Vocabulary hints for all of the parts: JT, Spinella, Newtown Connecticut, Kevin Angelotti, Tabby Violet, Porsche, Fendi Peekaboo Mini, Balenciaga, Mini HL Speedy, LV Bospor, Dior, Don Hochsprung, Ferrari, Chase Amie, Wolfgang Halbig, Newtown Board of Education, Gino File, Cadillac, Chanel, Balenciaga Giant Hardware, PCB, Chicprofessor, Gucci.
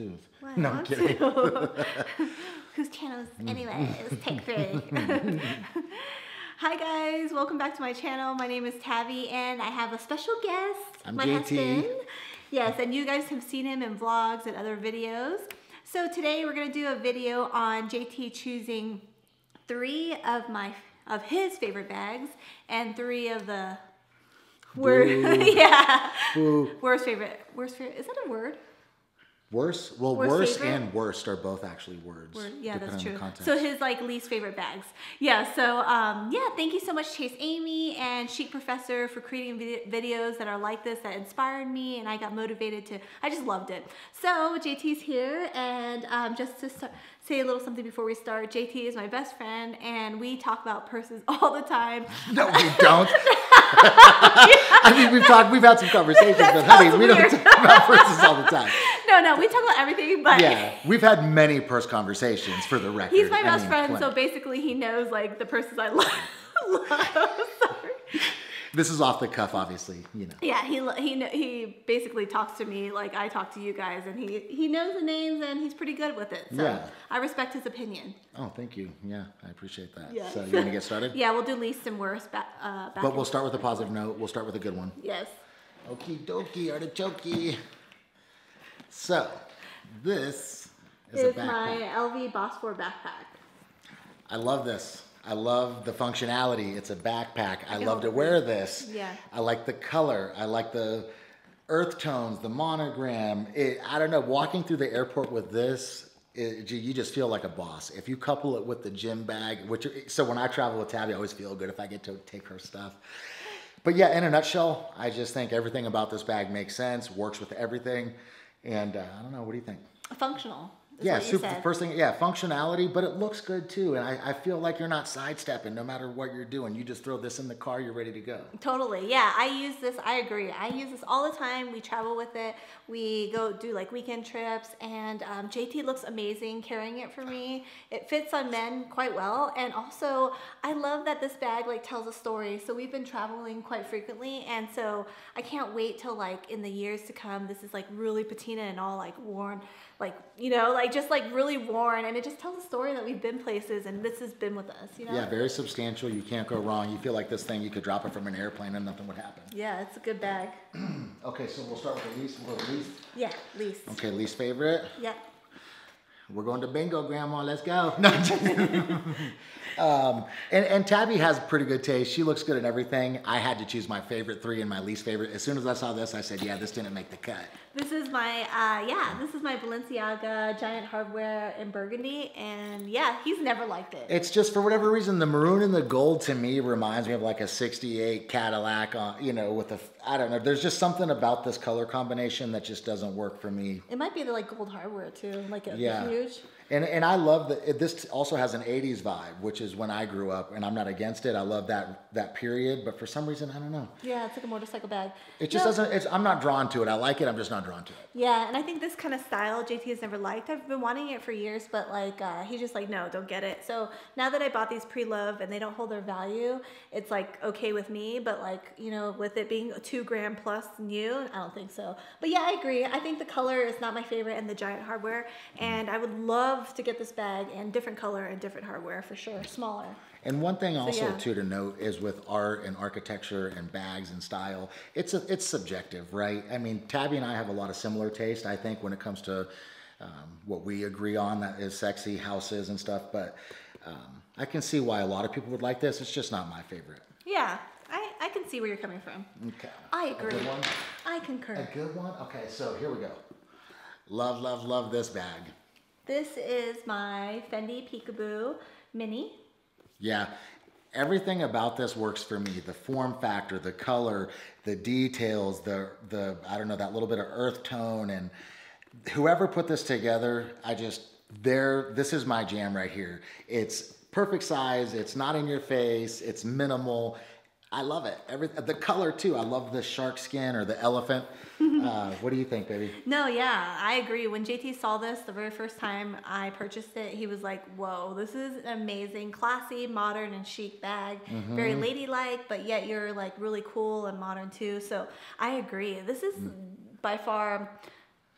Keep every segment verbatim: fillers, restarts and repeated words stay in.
Tooth. Wow, no, I'm kidding. Whose channel is anyways? Take three. Hi guys, welcome back to my channel. My name is Tabby and I have a special guest, I'm my J T. Husband. Yes, and you guys have seen him in vlogs and other videos. So today we're gonna do a video on J T choosing three of my of his favorite bags and three of the worst, yeah, Boo. worst favorite. Worst favorite, is that a word? Worse? Well, worst, worse favorite? and worst are both actually words. Word. Yeah, that's true. So his like least favorite bags. Yeah, so um, yeah, thank you so much Chase Amie and Chicprofessor for creating vid videos that are like this, that inspired me and I got motivated to, I just loved it. So J T's here and um, just to start, say a little something before we start, J T is my best friend and we talk about purses all the time. No, we don't. I mean, we've talked, we've had some conversations, but honey, we weird. don't talk about purses all the time. No, no, we talk about everything, but yeah, we've had many purse conversations for the record. He's my best I mean, friend, plenty. so basically he knows like the purses I love. love sorry. This is off the cuff, obviously, you know. Yeah, he he he basically talks to me like I talk to you guys, and he he knows the names and he's pretty good with it. So yeah. I respect his opinion. Oh, thank you. Yeah, I appreciate that. Yeah. So you want to get started? Yeah, we'll do least and worst. Back, uh, back but we'll start with a positive note. We'll start with a good one. Yes. Okie dokie, artichokey. So this is, is a backpack. my L V Bospor backpack. I love this. I love the functionality. It's a backpack. I love to wear this. Yeah. I like the color. I like the earth tones, the monogram. It, I don't know, walking through the airport with this, it, you just feel like a boss. If you couple it with the gym bag, which, so when I travel with Tabby, I always feel good if I get to take her stuff. But yeah, in a nutshell, I just think everything about this bag makes sense, works with everything. And uh, I don't know, what do you think? Functional. Yeah, super, first thing, yeah, functionality, but it looks good too. And I, I feel like you're not sidestepping no matter what you're doing. You just throw this in the car, you're ready to go. Totally, yeah, I use this, I agree. I use this all the time. We travel with it. We go do like weekend trips and um, J T looks amazing carrying it for me. It fits on men quite well. And also, I love that this bag like tells a story. So we've been traveling quite frequently. And so I can't wait till like in the years to come, this is like really patina and all like worn, like, you know, like, just like really worn, and it just tells a story that we've been places and this has been with us, you know? Yeah, very substantial. You can't go wrong. You feel like this thing, you could drop it from an airplane and nothing would happen. Yeah, it's a good bag. Okay, so we'll start with the least. We'll go least. Yeah, least. Okay, least favorite. Yep. We're going to bingo, Grandma. Let's go. No, um, and, and Tabby has pretty good taste. She looks good at everything. I had to choose my favorite three and my least favorite. As soon as I saw this, I said, yeah, this didn't make the cut. This is my, uh, yeah, this is my Balenciaga Giant Hardware in burgundy. And yeah, he's never liked it. It's just for whatever reason, the maroon and the gold to me reminds me of like a sixty-eight Cadillac, on, you know, with a, I don't know. There's just something about this color combination that just doesn't work for me. It might be the like gold hardware too. Like a yeah. huge. And, and I love that this also has an eighties vibe, which is when I grew up, and I'm not against it. I love that that period, but for some reason, I don't know. Yeah, it's like a motorcycle bag. It just no. doesn't, it's, I'm not drawn to it. I like it, I'm just not drawn to it. Yeah, and I think this kind of style J T has never liked. I've been wanting it for years, but like uh, he's just like, no, don't get it. So now that I bought these pre-loved and they don't hold their value, it's like okay with me, but like, you know, with it being two grand plus new, I don't think so. But yeah, I agree. I think the color is not my favorite in the Giant Hardware, and I would love to get this bag and different color and different hardware for sure, smaller. And one thing also so, yeah. too to note is with art and architecture and bags and style, it's a, it's subjective, right? I mean, Tabby and I have a lot of similar taste, I think, when it comes to um, what we agree on that is sexy houses and stuff, but um, I can see why a lot of people would like this. It's just not my favorite. Yeah, I, I can see where you're coming from. Okay. I agree. A good one? I concur. A good one? Okay, so here we go. Love, love, love this bag. This is my Fendi Peekaboo Mini. Yeah, everything about this works for me. The form factor, the color, the details, the, the I don't know, that little bit of earth tone. And whoever put this together, I just, they're, this is my jam right here. It's perfect size. It's not in your face. It's minimal. I love it. Every, the color too. I love the shark skin or the elephant. Uh, what do you think, baby? No, yeah, I agree. When J T saw this the very first time I purchased it, he was like, whoa, this is an amazing, classy, modern, and chic bag. Mm-hmm. Very ladylike, but yet you're like really cool and modern too. So I agree. This is mm. by far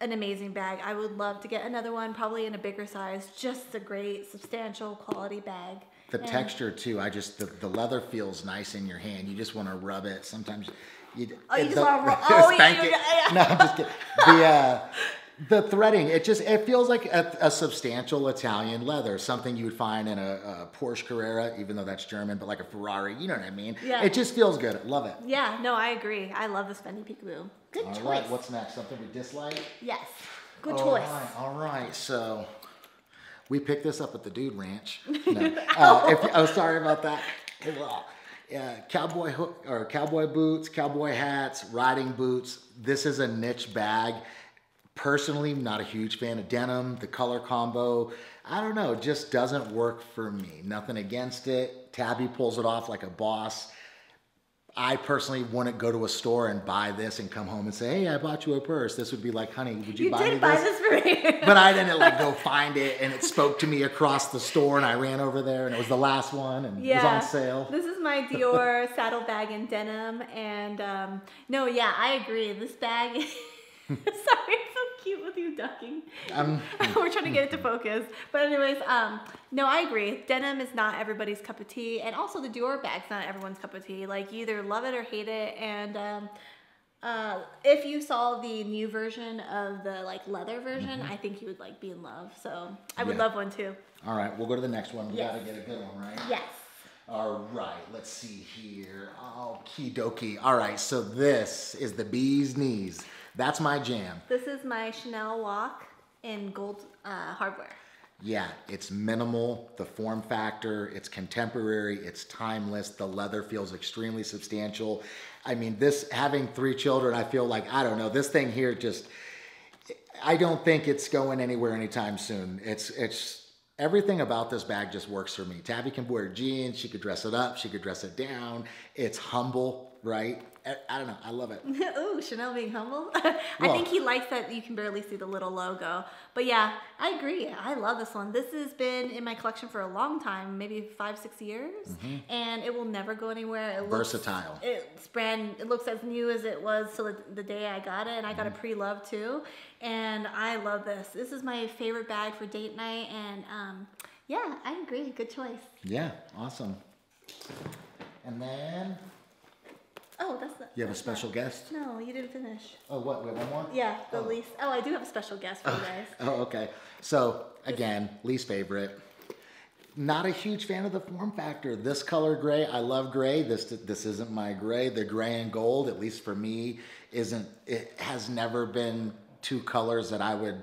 an amazing bag. I would love to get another one, probably in a bigger size. Just a great, substantial, quality bag. The and texture too. I just the, the leather feels nice in your hand. You just want to rub it. Sometimes you. Oh, you just want to rub. Oh, spank you, it. Yeah. No, I'm just kidding. The uh, the threading. It just it feels like a, a substantial Italian leather. Something you would find in a, a Porsche Carrera, even though that's German, but like a Ferrari. You know what I mean? Yeah. It just feels good. Love it. Yeah. No, I agree. I love this Fendi Peekaboo. Good choice. All right, what's next? Something we dislike? Yes. Good all choice. Right, all right, so we picked this up at the Dude Ranch. No. uh, if, oh, sorry about that. Uh, cowboy hook or cowboy boots, cowboy hats, riding boots. This is a niche bag. Personally, not a huge fan of denim. The color combo, I don't know, just doesn't work for me. Nothing against it. Tabby pulls it off like a boss. I personally wouldn't go to a store and buy this and come home and say, hey, I bought you a purse. This would be like, honey, would you, you buy me this? You did buy this for me. But I didn't like go find it, and it spoke to me across the store, and I ran over there, and it was the last one, and yeah, it was on sale. This is my Dior saddle bag in denim, and um, no, yeah, I agree. This bag is... Sorry, it's so cute with you ducking. Um, We're trying to get it to focus. But anyways, um, no, I agree. Denim is not everybody's cup of tea. And also the Dior bag's not everyone's cup of tea. Like, you either love it or hate it. And um, uh, if you saw the new version of the, like, leather version, mm-hmm. I think you would, like, be in love. So I would yeah. love one, too. All right, we'll go to the next one. We yes. got to get a good one, right? Yes. All right, let's see here. Okie dokie. All right, so this is the bee's knees. That's my jam. This is my Chanel Walk in gold uh, hardware. Yeah, it's minimal, the form factor, it's contemporary, it's timeless, the leather feels extremely substantial. I mean, this, having three children, I feel like, I don't know, this thing here just, I don't think it's going anywhere anytime soon. It's, it's, everything about this bag just works for me. Tabby can wear jeans, she could dress it up, she could dress it down. It's humble, right? I don't know. I love it. Ooh, Chanel being humble. I well, think he likes that you can barely see the little logo. But yeah, I agree. I love this one. This has been in my collection for a long time, maybe five, six years, mm-hmm. and it will never go anywhere. It Versatile. Looks, it's brand. It looks as new as it was till the, the day I got it, and I mm-hmm. got a pre-love too. And I love this. This is my favorite bag for date night, and um, yeah, I agree. Good choice. Yeah, awesome. And then... Oh, that's the, you have that's a special not, guest? No, you didn't finish. Oh, what? We have one more? Yeah, the oh. least. Oh, I do have a special guest for oh. you guys. Oh, okay. So, again, least favorite. Not a huge fan of the form factor. This color gray, I love gray. This this isn't my gray. The gray and gold, at least for me, isn't. It has never been two colors that I would,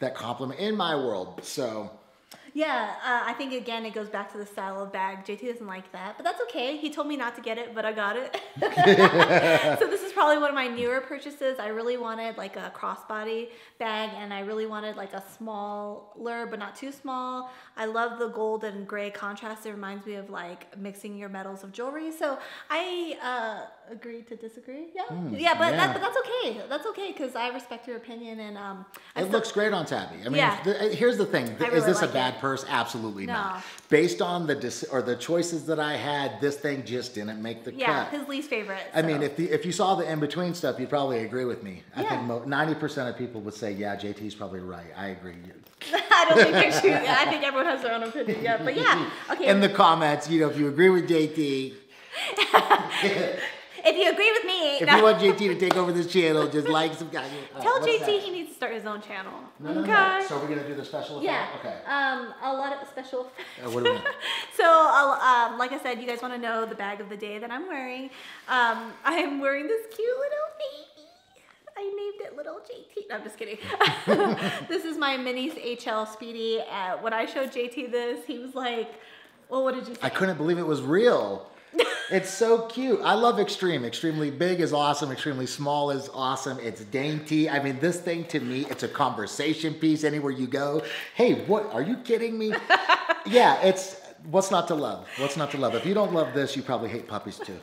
that complement in my world. So... Yeah, uh, I think, again, it goes back to the style of bag. J T doesn't like that, but that's okay. He told me not to get it, but I got it. So this is probably one of my newer purchases. I really wanted, like, a crossbody bag, and I really wanted, like, a smaller, but not too small. I love the gold and gray contrast. It reminds me of, like, mixing your metals of jewelry. So I uh, agree to disagree. Yeah, mm, yeah, but, yeah. That, but that's okay. That's okay, because I respect your opinion. And um, I It still, looks great on Tabby. I mean, yeah. th here's the thing. Th really is this like a bad it. purse? Absolutely no. not. Based on the dis or the choices that I had, this thing just didn't make the yeah, cut. Yeah, his least favorite. So. I mean, if the, if you saw the in between stuff, you'd probably agree with me. I yeah. think ninety percent of people would say, yeah, J T's probably right. I agree. I don't think they're true. I think everyone has their own opinion. Yeah, but yeah. Okay. In the comments, you know, if you agree with J T. If you agree with me. If no. you want J T to take over this channel, just like some guy. Uh, Tell J T that? he needs to start his own channel. No, no, okay. no. So we're going to do the special effect? Yeah. Okay. Um, a lot of special effects. Uh, what do we So, I'll, um, like I said, you guys want to know the bag of the day that I'm wearing. Um, I'm wearing this cute little baby. I named it Little J T. No, I'm just kidding. This is my Mini H L Speedy. Uh, when I showed J T this, he was like, well, what did you say? I couldn't believe it was real. It's so cute. I love extreme. Extremely big is awesome. Extremely small is awesome. It's dainty. I mean, this thing to me, it's a conversation piece anywhere you go. Hey, what? Are you kidding me? Yeah, it's what's not to love? What's not to love? If you don't love this, you probably hate puppies too.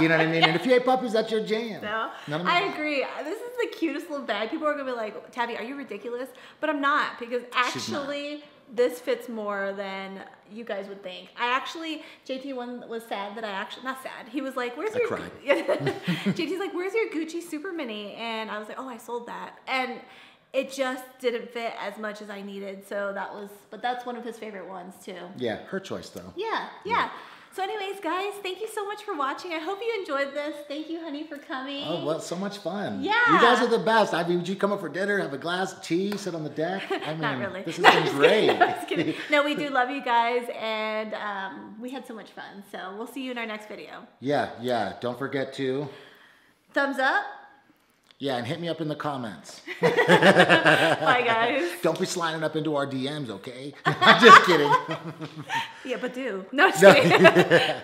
You know what I mean? And if you hate puppies, that's your jam. No, None of I agree. This is the cutest little bag. People are going to be like, Tabby, are you ridiculous? But I'm not, because actually... this fits more than you guys would think. I actually, J T one was sad that I actually, not sad, he was like, where's I your, cried. J T's like, where's your Gucci Super Mini? And I was like, oh, I sold that. And it just didn't fit as much as I needed. So that was, but that's one of his favorite ones too. Yeah, her choice though. Yeah, yeah. yeah. So anyways, guys, thank you so much for watching. I hope you enjoyed this. Thank you, honey, for coming. Oh, well, so much fun. Yeah. You guys are the best. I mean, would you come up for dinner, have a glass of tea, sit on the deck? I mean, Not really. This has been great. No, just kidding. No, we do love you guys, and um, we had so much fun. So we'll see you in our next video. Yeah, yeah. Don't forget to... thumbs up. Yeah, and hit me up in the comments. Bye, guys. Don't be sliding up into our D Ms, okay? I'm just kidding. Yeah, but do. No, just kidding.